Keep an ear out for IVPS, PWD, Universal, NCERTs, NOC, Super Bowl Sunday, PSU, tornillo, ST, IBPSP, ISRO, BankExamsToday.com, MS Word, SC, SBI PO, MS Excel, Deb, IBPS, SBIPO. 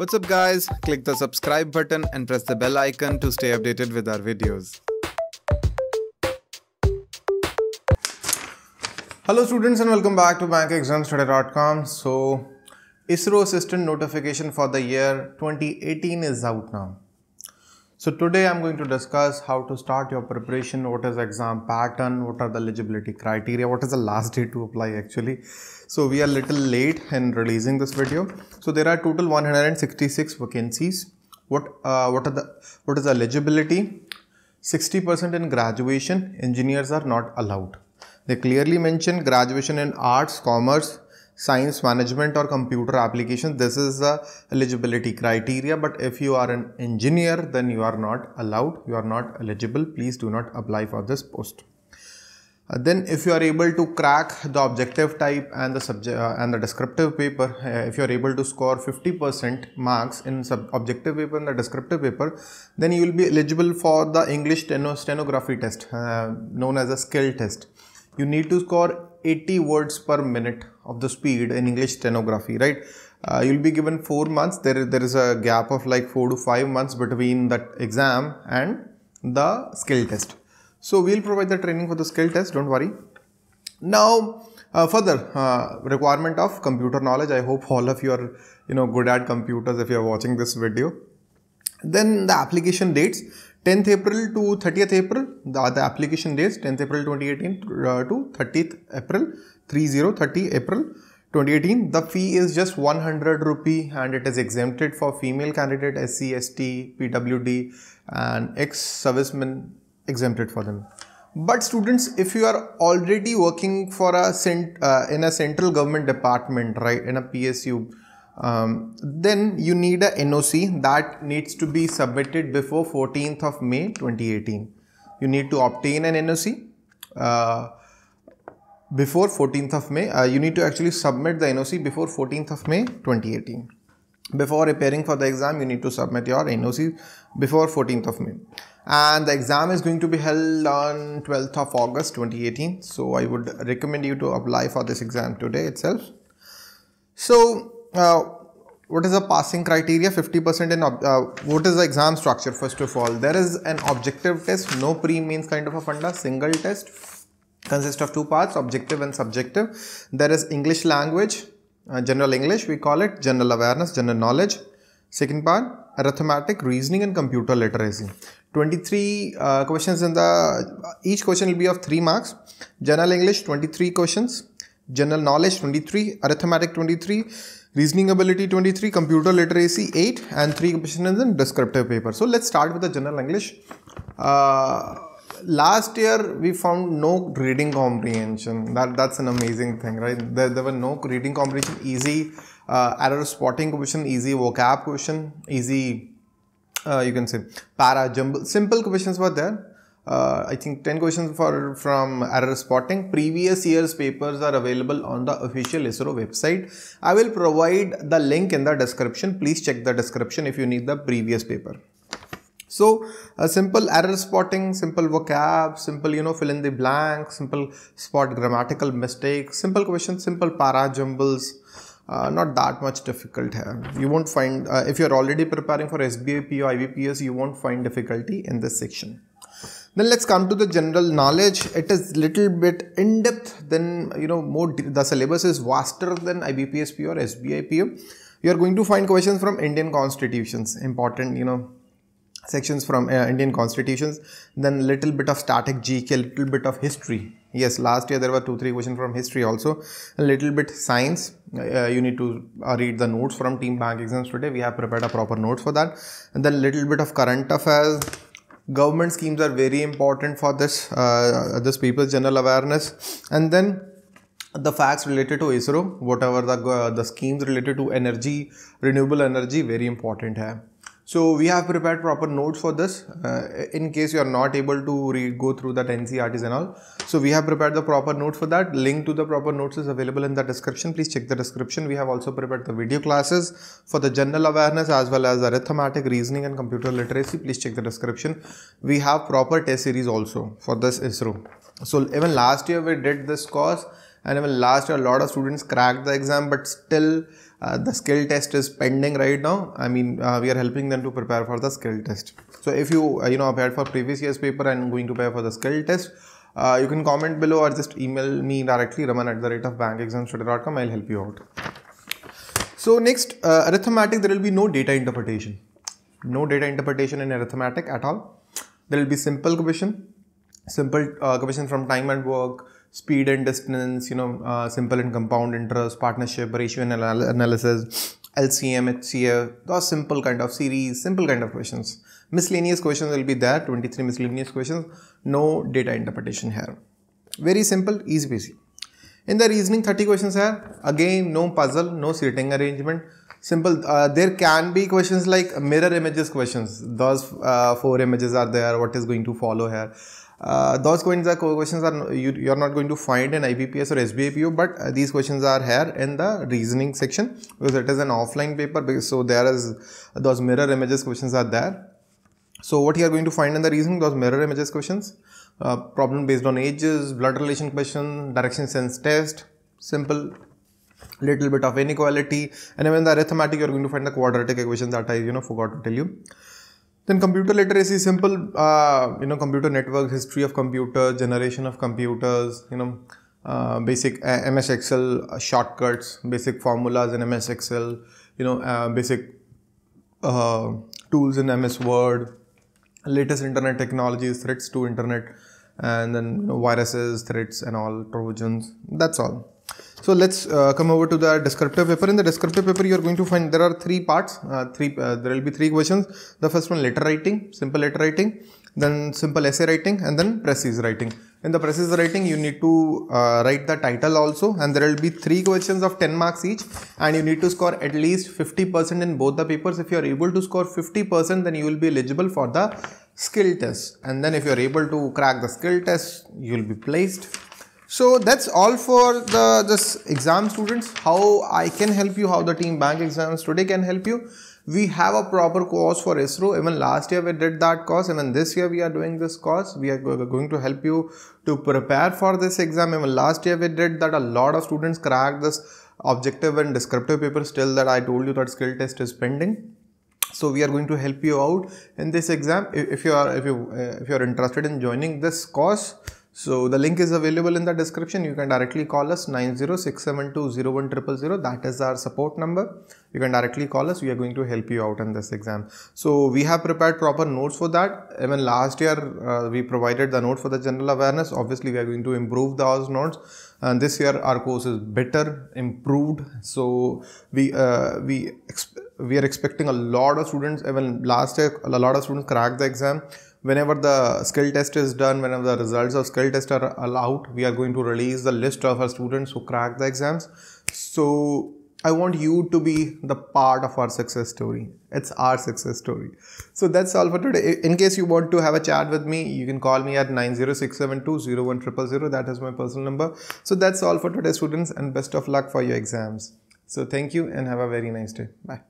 What's up guys, click the subscribe button and press the bell icon to stay updated with our videos. Hello students and welcome back to BankExamsToday.com. So ISRO assistant notification for the year 2018 is out now. So today I'm going to discuss how to start your preparation, what is exam pattern, what are the eligibility criteria, what is the last day to apply actually. So we are little late in releasing this video. So there are total 166 vacancies. What is the eligibility? 60% in graduation, engineers are not allowed. They clearly mention graduation in arts, commerce, science, management or computer application. This is the eligibility criteria, but if you are an engineer then you are not allowed, you are not eligible. Please do not apply for this post. Then if you are able to crack the objective type and the subject and the descriptive paper, if you are able to score 50% marks in objective paper and the descriptive paper, then you will be eligible for the English stenography test, known as a skill test. You need to score 80 words per minute of the speed in English stenography, right? You'll be given 4 months. There is a gap of like 4 to 5 months between that exam and the skill test. So we'll provide the training for the skill test, don't worry. Now further requirement of computer knowledge. I hope all of you are good at computers if you are watching this video. Then the application dates 10th April to 30th April, the application dates 10th April 2018 to 30th April, 30 April 2018. The fee is just 100 rupee and it is exempted for female candidate, SC, ST, PWD and ex-servicemen, exempted for them. But students, if you are already working for a in a central government department, right, in a PSU, then you need a NOC that needs to be submitted before 14th of May 2018. You need to obtain an NOC before 14th of May. You need to actually submit the NOC before 14th of May 2018. Before appearing for the exam, you need to submit your NOC before 14th of May. And the exam is going to be held on 12th of August 2018. So I would recommend you to apply for this exam today itself. So what is the passing criteria? 50% in what is the exam structure? First of all, there is an objective test, no pre-means kind of a funda, single test, consists of two parts, objective and subjective. There is English language, general English we call it, general awareness, general knowledge. Second part, arithmetic, reasoning and computer literacy. 23 questions in the, each question will be of 3 marks. General English 23 questions, general knowledge 23, arithmetic 23, reasoning ability 23, computer literacy 8 and 3 questions in descriptive paper. So let's start with the general English. Last year we found no reading comprehension. That's an amazing thing, right? There were no reading comprehension, easy error spotting question, easy vocab question, easy you can say para jumble, simple questions were there. I think 10 questions from error spotting. Previous year's papers are available on the official ISRO website. I will provide the link in the description. Please check the description if you need the previous paper. So simple error spotting, simple vocab, simple fill in the blank, simple spot grammatical mistakes, simple questions, simple para jumbles. Not that much difficult here. You won't find, if you're already preparing for SBI PO, IVPS, you won't find difficulty in this section. Then let's come to the general knowledge. It is little bit in depth than, more, the syllabus is vaster than IBPSP or SBIPO. You are going to find questions from Indian constitutions, important, sections from Indian constitutions, then little bit of static GK, little bit of history. Yes, last year there were 2-3 questions from history also, a little bit science. You need to read the notes from Team Bank Exams Today. We have prepared a proper note for that. And then little bit of current affairs. Government schemes are very important for this, this people's general awareness. And then the facts related to ISRO, whatever the schemes related to energy, renewable energy, very important here. So we have prepared proper notes for this, in case you are not able to go through that NCERTs and all. So we have prepared the proper notes for that. Link to the proper notes is available in the description. Please check the description. We have also prepared the video classes for the general awareness as well as arithmetic, reasoning and computer literacy. Please check the description. We have proper test series also for this ISRO. So even last year we did this course. And even last year a lot of students cracked the exam, but still The skill test is pending right now. I mean, we are helping them to prepare for the skill test. So if you applied for previous year's paper and going to prepare for the skill test, you can comment below or just email me directly, Raman@bankexamstoday.com. I'll help you out. So next, arithmetic, there will be no data interpretation. No data interpretation in arithmetic at all. There will be simple compression. Simple compression from time and work, speed and distance, simple and compound interest, partnership, ratio and analysis, LCM, HCF, those simple kind of series, simple kind of questions. Miscellaneous questions will be there, 23 miscellaneous questions, no data interpretation here. Very simple, easy peasy. In the reasoning, 30 questions here, again no puzzle, no seating arrangement. Simple. There can be questions like mirror images questions. Those 4 images are there. What is going to follow here? Those questions are you are not going to find in IBPS or SBI PO, but these questions are here in the reasoning section because it is an offline paper. So there is those mirror images questions are there. So what you are going to find in the reasoning, those mirror images questions, problem based on ages, blood relation question, direction sense test, simple. Little bit of inequality, and even the arithmetic you are going to find the quadratic equation that I forgot to tell you. Then computer literacy, simple computer network, history of computer, generation of computers, basic MS Excel shortcuts, basic formulas in MS Excel, basic tools in MS Word, latest internet technologies, threats to internet, and then viruses, threats and all, trojans. That's all. So let's come over to the descriptive paper. In the descriptive paper, you are going to find there are 3 parts. There will be 3 questions. The first one, letter writing, simple letter writing, then simple essay writing, and then precise writing. In the precise writing, you need to write the title also, and there will be 3 questions of 10 marks each, and you need to score at least 50% in both the papers. If you are able to score 50%, then you will be eligible for the skill test, and then if you are able to crack the skill test, you will be placed. So that's all for this exam, students. How I can help you, how the team Bank Exams Today can help you. We have a proper course for ISRO. Even last year we did that course. Even this year we are doing this course. We are going to help you to prepare for this exam. Even last year we did that. A lot of students cracked this objective and descriptive paper. Still that I told you that skill test is pending. So we are going to help you out in this exam. If you are interested in joining this course, so the link is available in the description. You can directly call us 9067201000. That is our support number. You can directly call us. We are going to help you out in this exam. So we have prepared proper notes for that. Even last year we provided the note for the general awareness. Obviously we are going to improve those notes. And this year our course is better, improved. So we are expecting a lot of students. Even last year a lot of students cracked the exam. Whenever the skill test is done, whenever the results of skill test are allowed, we are going to release the list of our students who cracked the exams. So I want you to be the part of our success story. It's our success story. So that's all for today. In case you want to have a chat with me, you can call me at 9067201000. That is my personal number. So that's all for today, students, and best of luck for your exams. So thank you and have a very nice day. Bye.